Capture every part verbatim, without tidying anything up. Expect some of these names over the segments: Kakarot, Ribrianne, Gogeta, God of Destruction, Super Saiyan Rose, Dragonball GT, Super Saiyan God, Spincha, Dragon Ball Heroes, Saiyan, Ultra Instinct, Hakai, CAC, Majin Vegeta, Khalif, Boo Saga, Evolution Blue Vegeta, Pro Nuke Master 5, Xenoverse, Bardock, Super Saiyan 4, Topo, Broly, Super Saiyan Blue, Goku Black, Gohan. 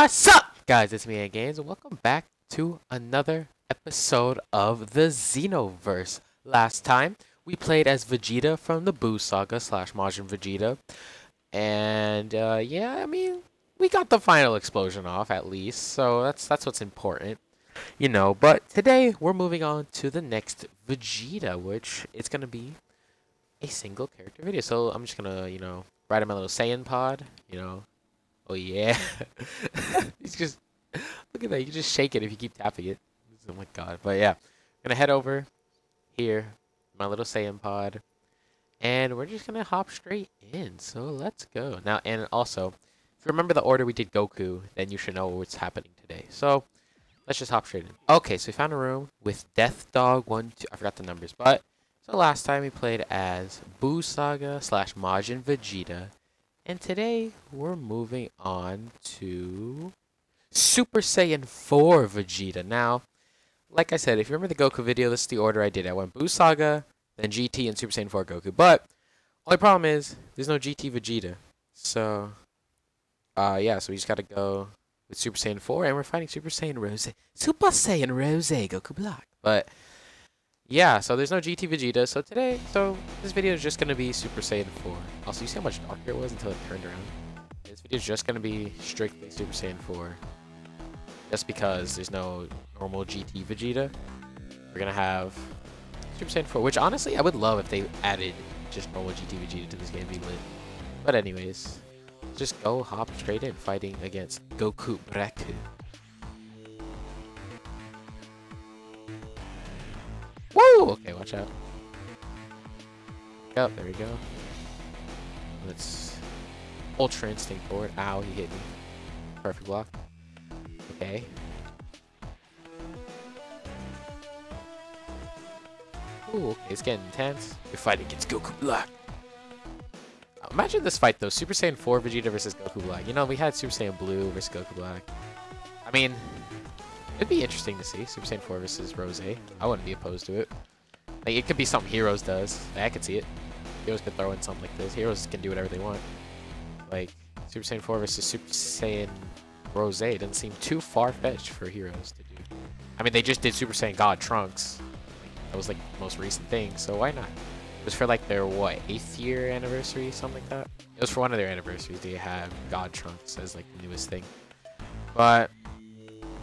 What's up, guys? It's me and Games, and welcome back to another episode of the Xenoverse. Last time we played as Vegeta from the Boo Saga slash Majin Vegeta, and uh, yeah, I mean, we got the final explosion off at least, so that's that's what's important, you know. But today we're moving on to the next Vegeta, which it's gonna be a single character video. So I'm just gonna, you know, write in my little Saiyan pod, you know. Oh yeah. It's just, look at that, you can just shake it if you keep tapping it. Oh my god. But yeah, I'm gonna head over here, my little Saiyan pod, and we're just gonna hop straight in. So let's go. Now, and also, if you remember the order we did Goku, then you should know what's happening today. So let's just hop straight in. Okay, so we found a room with Death Dog one two, I forgot the numbers, but so last time we played as Boo Saga slash Majin Vegeta. And today, we're moving on to Super Saiyan four Vegeta. Now, like I said, if you remember the Goku video, this is the order I did. I went Boo Saga, then G T, and Super Saiyan four Goku. But, only problem is, there's no G T Vegeta. So, uh, yeah, so we just gotta go with Super Saiyan four, and we're fighting Super Saiyan Rose. Super Saiyan Rose, Goku Black. But, yeah, so there's no G T Vegeta, so today, so this video is just gonna be Super Saiyan four. Also, you see how much darker it was until it turned around? This video is just gonna be strictly Super Saiyan four. Just because there's no normal G T Vegeta. We're gonna have Super Saiyan four, which honestly, I would love if they added just normal G T Vegeta to this game, be lit. But anyways, just go hop straight in, fighting against Goku Black. Whoa! Okay, watch out. Yep, there we go. Let's Ultra Instinct forward. Ow, he hit me. Perfect block. Okay. Ooh, okay, it's getting intense. You're fighting against Goku Black. Imagine this fight though, Super Saiyan four Vegeta versus Goku Black. You know, we had Super Saiyan Blue versus Goku Black. I mean, it'd be interesting to see Super Saiyan four versus Rose. I wouldn't be opposed to it. Like, it could be something Heroes does. Like, I could see it. Heroes could throw in something like this. Heroes can do whatever they want. Like, Super Saiyan four versus Super Saiyan Rose doesn't seem too far-fetched for Heroes to do. I mean, they just did Super Saiyan God Trunks. Like, that was like the most recent thing, so why not? It was for like their, what, eighth year anniversary, something like that? It was for one of their anniversaries. They have God Trunks as like the newest thing. But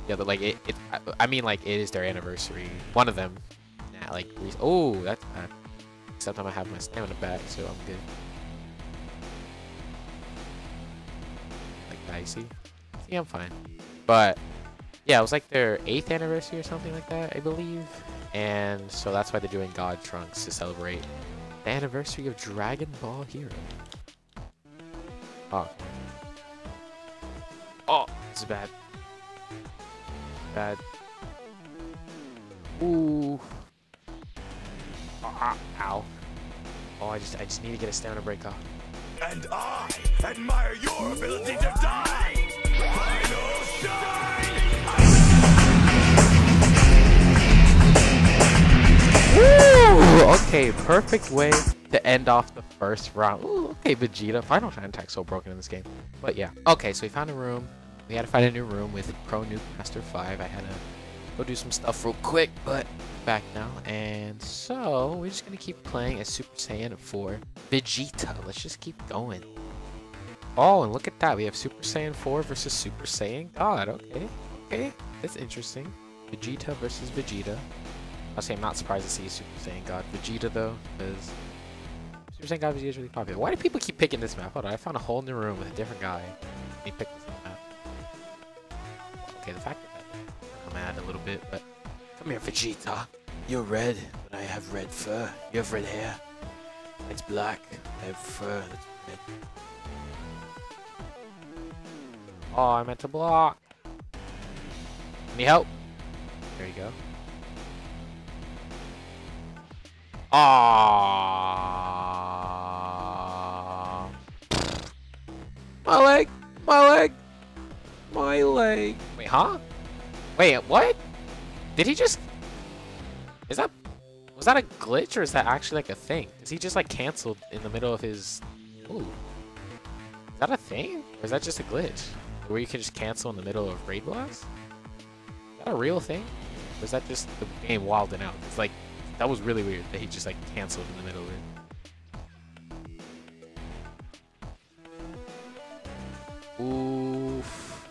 yeah, but like it, it, I mean, like it is their anniversary. One of them. Nah, like, oh, that's bad. Except I'm gonna have my stamina back, so I'm good. Like that, you see? See, I'm fine. But yeah, it was like their eighth anniversary or something like that, I believe. And so that's why they're doing God Trunks, to celebrate the anniversary of Dragon Ball Heroes. Oh. Oh, this is bad. Bad. Ooh. Ah, ow. Oh, I just I just need to get a stamina break off. And I admire your ability to die. Final shine. Woo! Okay, perfect way to end off the first round. Ooh, okay, Vegeta. Final shine attack's so broken in this game. But yeah. Okay, so we found a room. We had to find a new room with Pro Nuke Master five. I had to go do some stuff real quick, but back now. And so we're just gonna keep playing as Super Saiyan four Vegeta. Let's just keep going. Oh, and look at that. We have Super Saiyan four versus Super Saiyan God. Okay, okay, that's interesting. Vegeta versus Vegeta. I'll say I'm not surprised to see Super Saiyan God Vegeta though, because Super Saiyan God Vegeta is really popular. Why do people keep picking this map? Hold on, I found a whole new room with a different guy. Let me pick this map. Okay, the fact that I'm mad a little bit, but come here, Vegeta. You're red, but I have red fur. You have red hair. It's black. I have fur. That's red. Oh, I meant to block. Need help? There you go. Ah! My leg. My leg. My leg. Wait, huh? Wait, what? Did he just? Is that? Was that a glitch or is that actually like a thing? Is he just like canceled in the middle of his? Ooh. Is that a thing or is that just a glitch? where you can just cancel in the middle of raid blocks? Is that a real thing? Or is that just the game wilding out? It's like, that was really weird that he just like canceled in the middle of it. Oof.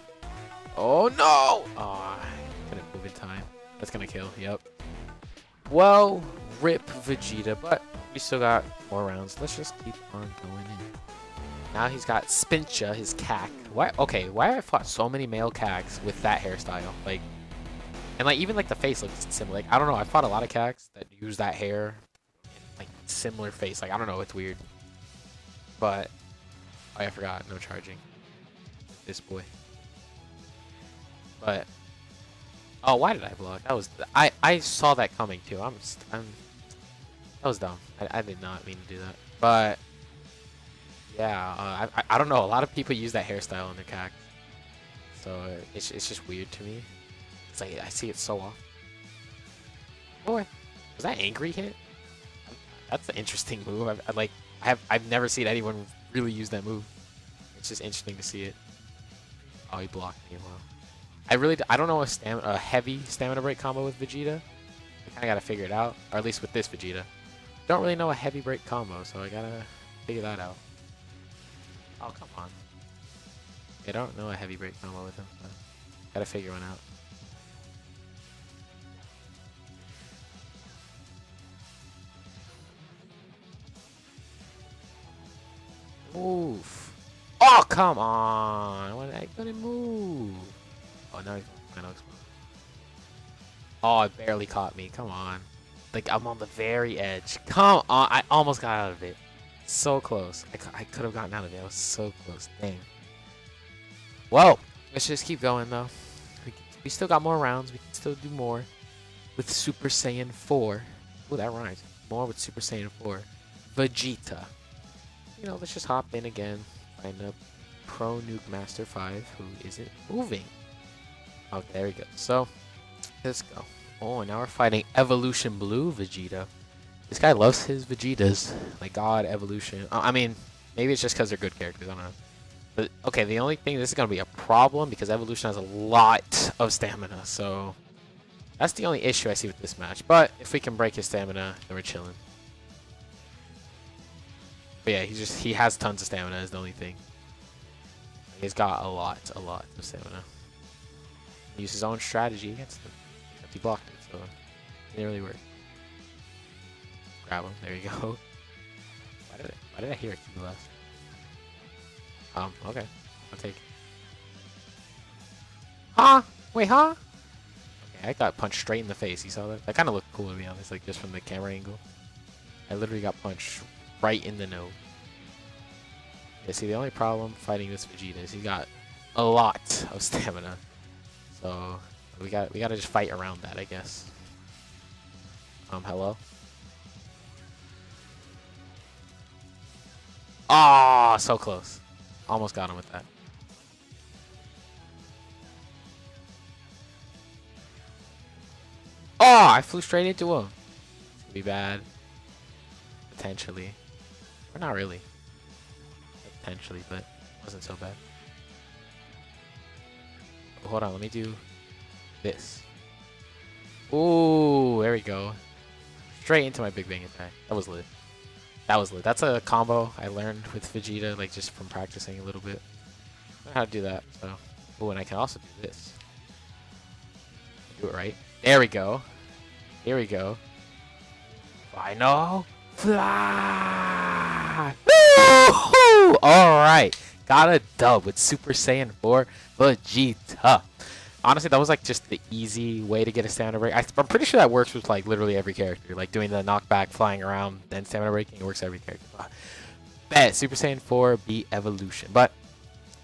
Oh no! Aw, oh, couldn't move in time. That's gonna kill, yep. Well, rip Vegeta, but we still got more rounds. Let's just keep on going in. Now he's got Spincha, his C A C. Why? Okay, why have I fought so many male C A Cs with that hairstyle? Like, and like even like the face looks similar. Like I don't know. I fought a lot of C A Cs that use that hair, and, like similar face. Like I don't know. It's weird. But oh, yeah, I forgot. No charging. This boy. But oh, why did I block? That was I. I saw that coming too. I'm. I'm. That was dumb. I, I did not mean to do that. But yeah, uh, I. I don't know. A lot of people use that hairstyle on their C A C, so it's it's just weird to me. Like, I see it so often. Boy, was that angry hit? That's an interesting move. I've, I like I have I've never seen anyone really use that move. It's just interesting to see it. Oh, he blocked me. Wow. I really I don't know a stam a heavy stamina break combo with Vegeta. I kind of gotta figure it out, or at least with this Vegeta. Don't really know a heavy break combo, so I gotta figure that out. Oh come on. I don't know a heavy break combo with him. So gotta figure one out. Oof. Oh, come on. I couldn't move. Oh, now he's going to explode. Oh, it barely caught me. Come on. Like, I'm on the very edge. Come on. I almost got out of it. So close. I, I could have gotten out of it. I was so close. Dang. Well, let's just keep going, though. We, can, we still got more rounds. We can still do more with Super Saiyan four. Ooh, that rhymes. More with Super Saiyan four. Vegeta. You know, let's just hop in again, find up Pro Nuke Master five, who isn't moving. Oh, there we go. So, let's go. Oh, and now we're fighting Evolution Blue Vegeta. This guy loves his Vegetas. Like, God, Evolution. I mean, maybe it's just because they're good characters. I don't know. But, okay, the only thing, this is going to be a problem because Evolution has a lot of stamina. So, that's the only issue I see with this match. But, if we can break his stamina, then we're chilling. But yeah, he just he has tons of stamina is the only thing. He's got a lot, a lot of stamina. He used his own strategy against them. Except he blocked it, so it didn't really work. Grab him, there you go. Why did I why did I hear it to the left? Um, okay. I'll take it. Huh? Wait, huh? Okay, I got punched straight in the face, you saw that? That kinda looked cool to be honest, like just from the camera angle. I literally got punched right in the nose. Yeah, see, the only problem fighting this Vegeta is he's got a lot of stamina, so we got we gotta just fight around that, I guess. Um, hello. Ah, so close. Almost got him with that. Oh, I flew straight into him. It's gonna be bad. Potentially. Or not really. Potentially, but wasn't so bad. Oh, hold on, let me do this. Ooh, there we go. Straight into my Big Bang attack. That was lit. That was lit. That's a combo I learned with Vegeta, like just from practicing a little bit. I don't know how to do that, so. Ooh, and I can also do this. Do it right. There we go. Here we go. Final fly! Woo-hoo! All right, got a dub with Super Saiyan four Vegeta. Honestly, that was like just the easy way to get a stamina break. I, I'm pretty sure that works with like literally every character, like doing the knockback, flying around, then stamina breaking. It works every character. But bet Super Saiyan four beat Evolution, but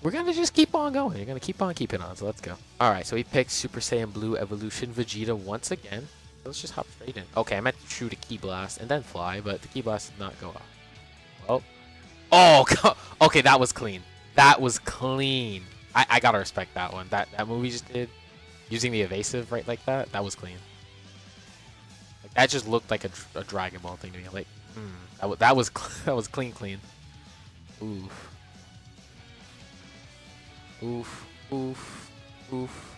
we're gonna just keep on going. You're gonna keep on keeping on. So let's go. All right, so we picked Super Saiyan Blue Evolution Vegeta once again. Let's just hop straight in. Okay, I meant to shoot a Ki Blast and then fly, but the Ki Blast did not go off. Oh. Oh, God. Okay, that was clean. That was clean. I, I gotta respect that one. That that movie just did, using the evasive right like that, that was clean. Like, that just looked like a, a Dragon Ball thing to me. Like, mm, that, w that, was that was clean, clean. Oof. Oof. Oof. Oof.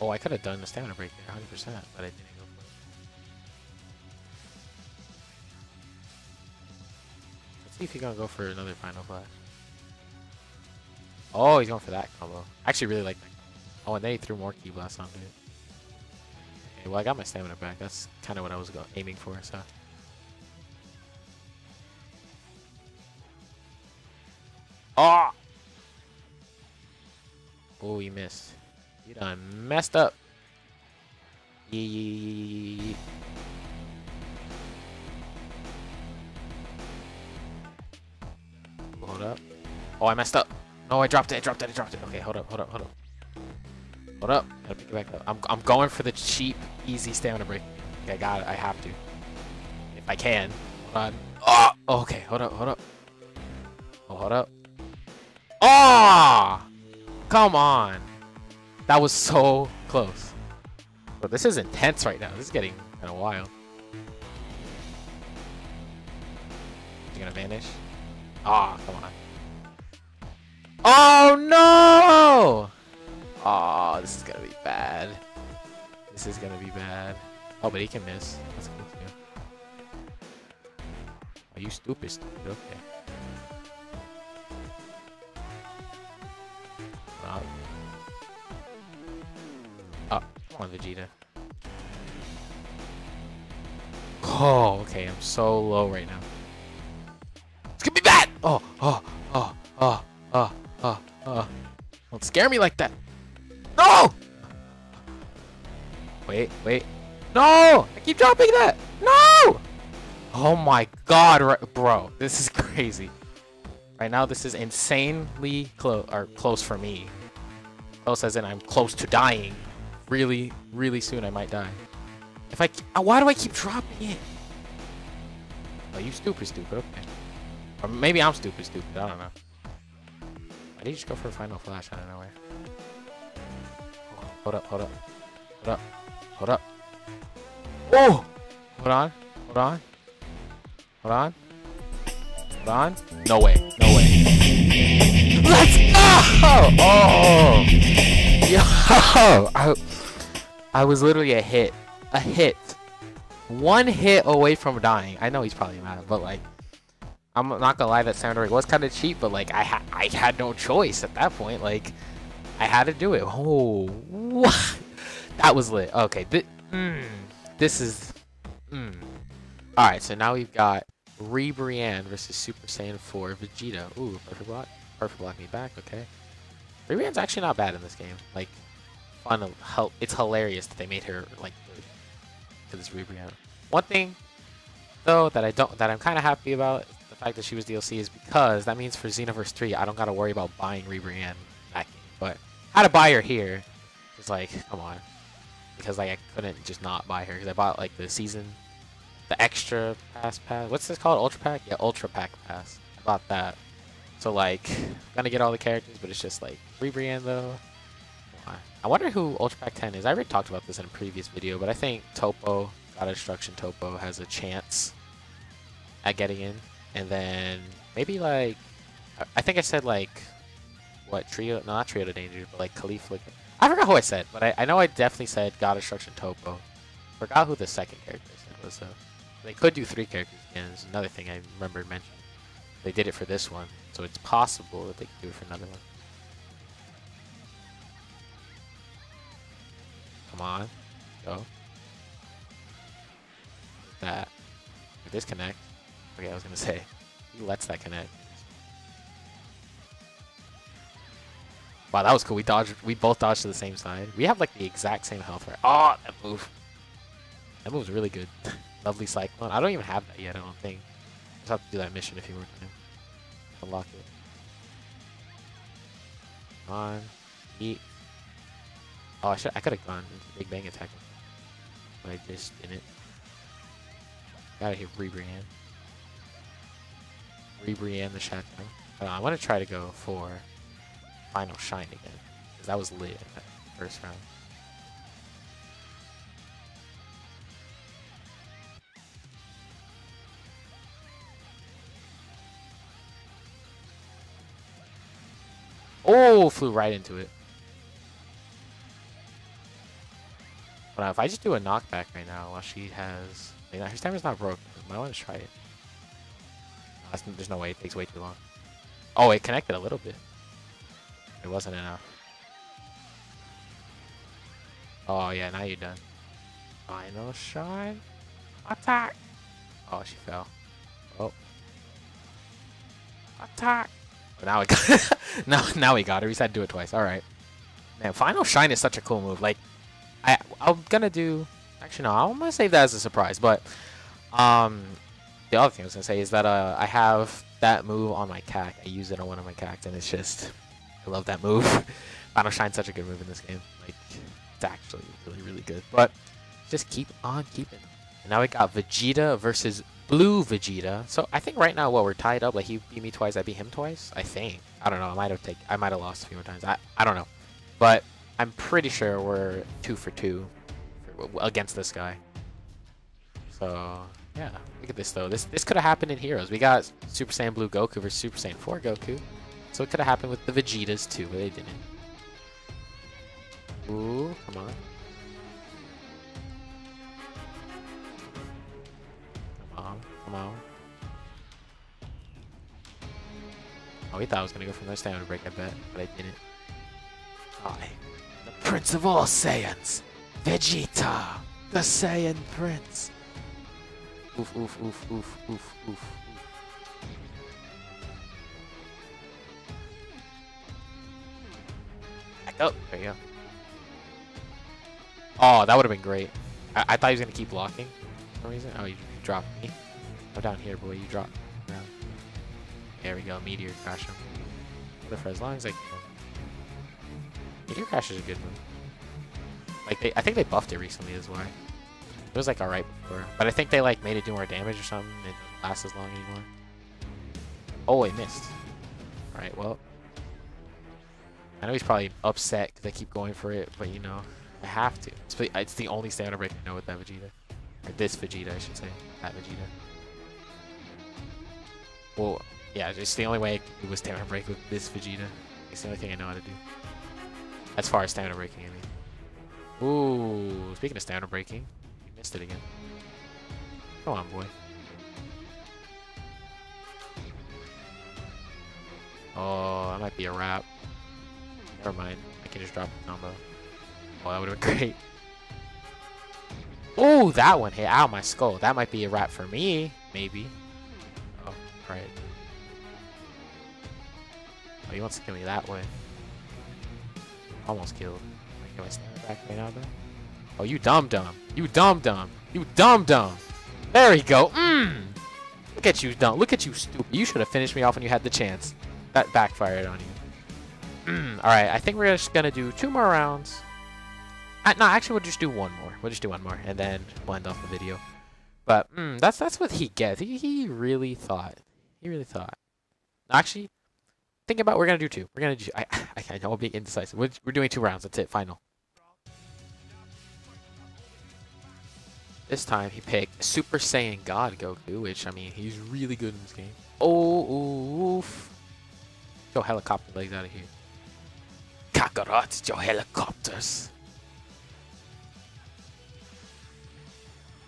Oh, I could have done the stamina break there, one hundred percent, but I didn't go for it. Let's see if he's gonna go for another final flash. Oh, he's going for that combo. I actually really like that. Oh, and then he threw more Ki Blast onto it. Okay, well, I got my stamina back. That's kind of what I was aiming for, so. Oh! Oh, he missed. You done messed up. Yee. Hold up. Oh, I messed up. No, I dropped it. I dropped it. I dropped it. Okay, hold up. Hold up. Hold up. Hold up. Gotta pick it back up. I'm I'm going for the cheap, easy stamina break. Okay, I got it. I have to. If I can. Hold on. Oh. Oh okay. Hold up. Hold up. Oh, hold up. Ah. Oh! Come on. That was so close. But this is intense right now. This is getting kind of wild. You're gonna vanish? Ah, oh, come on. Oh no! Oh, this is gonna be bad. This is gonna be bad. Oh, but he can miss. That's cool too. Are you stupid, stupid? Okay. Not. On Vegeta. Oh, okay. I'm so low right now. It's gonna be bad. Oh, oh, oh, oh, oh, oh, oh. Don't scare me like that. No. Wait, wait. No. I keep dropping that. No. Oh my God, bro. This is crazy. Right now, this is insanely close, or close for me. Close as in I'm close to dying. Really, really soon I might die. If I, why do I keep dropping it? Oh, you stupid, stupid. Okay. Or maybe I'm stupid, stupid. I don't know. Why did you just go for a final flash out of nowhere? Hold up, hold up, hold up, hold up. Oh! Hold on, hold on, hold on, hold on. No way, no way. Let's go! Oh! Yo! I, I was literally a hit. A hit. One hit away from dying. I know he's probably mad, but like, I'm not gonna lie, that sound was kind of cheap, but like, I, ha I had no choice at that point. Like, I had to do it. Oh, what? That was lit. Okay, th mm, this is... Mm. Alright, so now we've got Ribrianne versus Super Saiyan four Vegeta. Ooh, perfect block. Perfect block me back, okay. Ribrianne's actually not bad in this game. Like, fun. It's hilarious that they made her like to this Ribrianne. One thing though that I don't, that I'm kind of happy about is the fact that she was D L C, is because that means for Xenoverse three, I don't gotta worry about buying Ribrianne back in. But how to buy her here is like, come on, because like I couldn't just not buy her because I bought like the season, the extra pass pass. What's this called? Ultra pack? Yeah, Ultra pack pass. I bought that. So like, I'm gonna get all the characters, but it's just like Ribrianne though. I wonder who Ultra Pack ten is. I already talked about this in a previous video, but I think Topo, God of Destruction Topo, has a chance at getting in. And then maybe like, I think I said like, what, Trio, no, not Trio to Danger, but like Khalif. Like, I forgot who I said, but I, I know I definitely said God of Destruction Topo. Forgot who the second character I said was, though. They could do three characters again, is another thing I remember mentioning. They did it for this one, so it's possible that they could do it for another one. Come on, go. That. If this connect. Okay, I was gonna say, he lets that connect. Wow, that was cool. We dodged. We both dodged to the same side. We have like the exact same health. Right? Oh, that move. That move was really good. Lovely cyclone. I don't even have that yet. I don't think. I just have to do that mission if you were to unlock it. Come on, eat. Oh, I should. I could have gone into Big Bang Attack, but I just didn't. Gotta hit Ribrianne. Ribrianne the Shadow. I want to try to go for Final Shine again, because that was lit in that first round. Oh, flew right into it. But if I just do a knockback right now while she has... You know, her stamina is not broken. I want to try it. No, there's no way. It takes way too long. Oh, it connected a little bit. It wasn't enough. Oh, yeah. Now you're done. Final shine. Attack. Oh, she fell. Oh. Attack. But now we got now, now we got it. We just had to do it twice. All right. Man, Final Shine is such a cool move. Like, I, I'm going to do... Actually, no. I'm going to save that as a surprise. But um, the other thing I was going to say is that uh, I have that move on my C A C. I use it on one of my C A Cs, and it's just... I love that move. Final Shine's such a good move in this game. Like, it's actually really, really good. But just keep on keeping. And now we got Vegeta versus Blue Vegeta. So I think right now, well, we're tied up. Like, he beat me twice, I beat him twice. I think. I don't know. I might have taken. I might have lost a few more times. I I don't know. But I'm pretty sure we're two for two against this guy. So yeah, look at this though. This this could have happened in Heroes. We got Super Saiyan Blue Goku versus Super Saiyan four Goku. So it could have happened with the Vegetas too, but they didn't. Ooh, come on. Come on, come on. Oh, he thought I was going to go for another stamina break, I bet, but I didn't. I, the Prince of all Saiyans, Vegeta, the Saiyan Prince. Oof, oof, oof, oof, oof, oof. Oh, there you go. Oh, that would have been great. I, I thought he was going to keep blocking for some reason. Oh, you, you dropped me. Oh, down here, boy. You dropped me. Down. There we go. Meteor Crash him. But for as long as I can. Meteor Crash is a good move. Like, they, I think they buffed it recently is why. It was, like, alright before. But I think they, like, made it do more damage or something. It didn't last as long anymore. Oh, it missed. Alright, well. I know he's probably upset because I keep going for it, but you know, I have to. It's, it's the only stamina break I know with that Vegeta. Or this Vegeta, I should say. That Vegeta. Well, yeah, it's the only way I could do a stamina break with this Vegeta. It's the only thing I know how to do. As far as stamina breaking, I mean. Ooh, speaking of stamina breaking, you missed it again. Come on, boy. Oh, that might be a wrap. Never mind. I can just drop the combo. Oh, that would have been great. Oh, that one hit. Ow, my skull. That might be a wrap for me. Maybe. Oh, right. Oh, he wants to kill me that way. Almost killed. Can I stand back right now, though? Oh, you dumb dumb. You dumb dumb. You dumb dumb. There we go. Mmm. Look at you dumb. Look at you stupid. You should have finished me off when you had the chance. That backfired on you. Alright, I think we're just going to do two more rounds. Uh, no, actually, we'll just do one more. We'll just do one more, and then we'll end off the video. But mm, that's that's what he gets. He, he really thought. He really thought. Actually, think about we're going to do two. We're going to do... I, I, I know I'll be indecisive. We're, we're doing two rounds. That's it. Final. This time, he picked Super Saiyan God Goku, which, I mean, he's really good in this game. Oh, oof. Go helicopter legs out of here. Kakarot, your helicopters.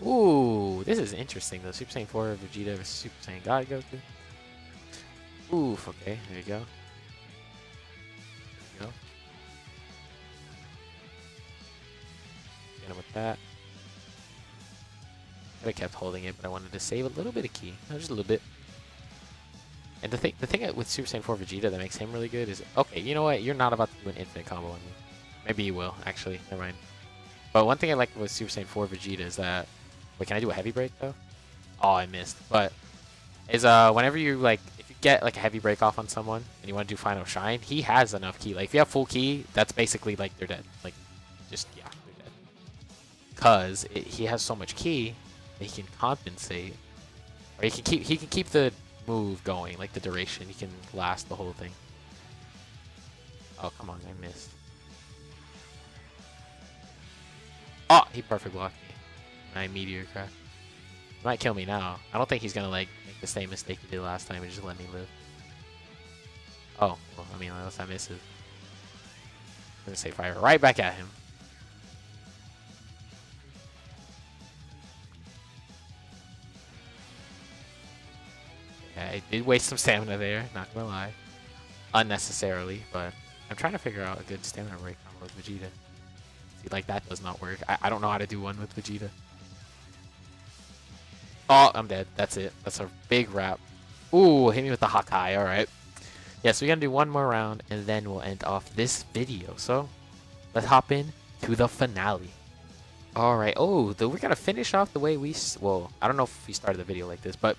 Ooh, this is interesting though. Super Saiyan four, Vegeta versus Super Saiyan God Goku. Oof, okay, there you go. There you go. Get him with that. I kept holding it, but I wanted to save a little bit of ki. No, just a little bit. And the thing, the thing with Super Saiyan four Vegeta that makes him really good is, okay, you know what? You're not about to do an infinite combo on me. Maybe you will, actually. Never mind. But one thing I like with Super Saiyan four Vegeta is that, wait, can I do a heavy break though? Oh, I missed. But is uh, whenever you like, if you get like a heavy break off on someone and you want to do Final Shine, he has enough ki. Like if you have full ki, that's basically like they're dead. Like just yeah, they're dead. Cause it, he has so much ki, that he can compensate, or he can keep he can keep the move going, like the duration. You can last the whole thing. Oh, come on, I missed. Oh, he perfect blocked me. My meteor crash. He might kill me now. I don't think he's gonna like make the same mistake he did last time and just let me live. Oh, well, mean, unless I miss it. I'm going to say fire right back at him. Yeah, I did waste some stamina there, not going to lie. Unnecessarily, but I'm trying to figure out a good stamina break combo with Vegeta. See, like, that does not work. I, I don't know how to do one with Vegeta. Oh, I'm dead. That's it. That's a big wrap. Ooh, hit me with the Hakai. All right. Yeah, so we're going to do one more round, and then we'll end off this video. So let's hop in to the finale. All right. Oh, the, we're going to finish off the way we... Well, I don't know if we started the video like this, but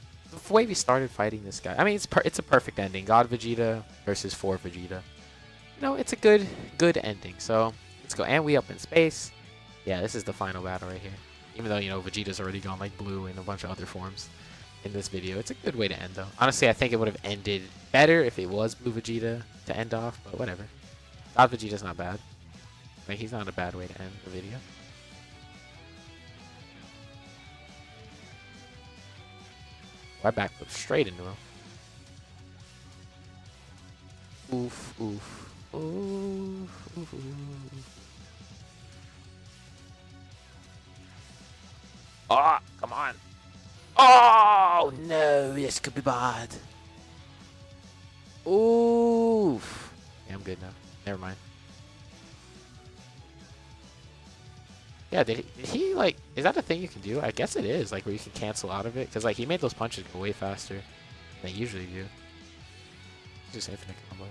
the way we started fighting this guy. I mean, it's per, it's a perfect ending. God Vegeta versus four Vegeta. You know, it's a good, good ending. So let's go. And we up in space. Yeah, this is the final battle right here. Even though, you know, Vegeta's already gone like blue in a bunch of other forms in this video. It's a good way to end, though. Honestly, I think it would have ended better if it was Blue Vegeta to end off, but whatever. God Vegeta's not bad. Like, he's not a bad way to end the video. Oh, I backflip straight into him. Oof, oof, oof, oof, oof. Oh, come on. Oh, no. This could be bad. Oof. Yeah, I'm good now. Never mind. Yeah, did he, did he, like, is that a thing you can do? I guess it is, like, where you can cancel out of it. Because, like, he made those punches go way faster than they usually do. Just infinite combo.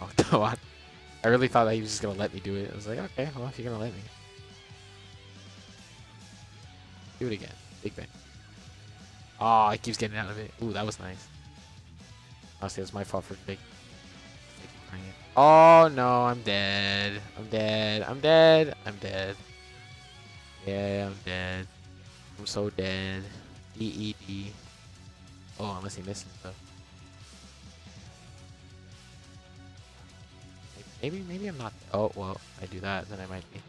Oh, come on. I really thought that he was just going to let me do it. I was like, okay, well, if you're going to let me. Do it again. Big bang. Oh, it keeps getting out of it. Ooh, that was nice. Honestly, it was my fault for big. Oh, no, I'm dead. I'm dead. I'm dead. I'm dead. Yeah, I'm dead. I'm so dead. D E D. Oh, unless he misses, though. Maybe, maybe I'm not. Oh, well, if I do that, then I might be.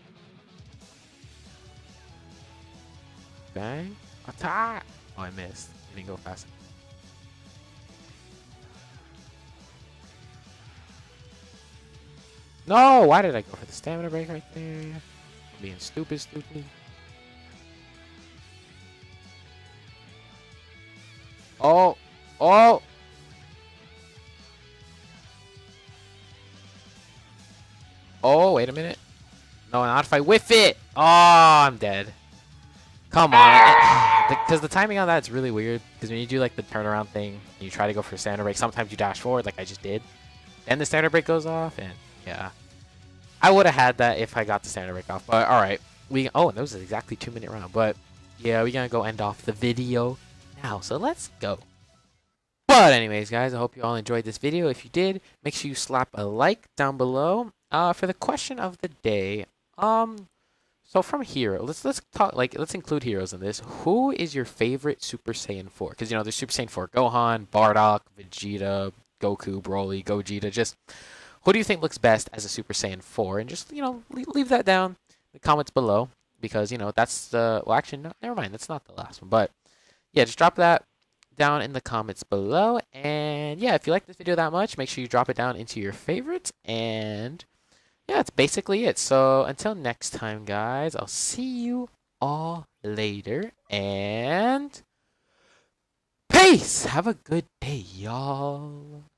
Bang. Attack! Oh, I missed. It didn't go fast. No! Why did I go for the stamina break right there? I'm being stupid, stupid. Oh! Oh! Oh, wait a minute. No, not if I whiff it! Oh, I'm dead. Come on, because the, the timing on that's really weird. Because when you do like the turnaround thing, you try to go for a standard break. Sometimes you dash forward, like I just did, then the standard break goes off, and yeah, I would have had that if I got the standard break off. But all right, we oh, and that was an exactly two minute round. But yeah, we're gonna go end off the video now. So let's go. But anyways, guys, I hope you all enjoyed this video. If you did, make sure you slap a like down below. Uh, for the question of the day, um. So from hero, let's let's talk like let's include heroes in this. Who is your favorite Super Saiyan four? Because you know there's Super Saiyan four, Gohan, Bardock, Vegeta, Goku, Broly, Gogeta. Just who do you think looks best as a Super Saiyan four? And just you know leave, leave that down in the comments below because you know that's the well actually no, never mind that's not the last one. But yeah, just drop that down in the comments below. And yeah, if you like this video that much, make sure you drop it down into your favorites and. Yeah, that's basically it. So until next time, guys, I'll see you all later and peace. Have a good day, y'all.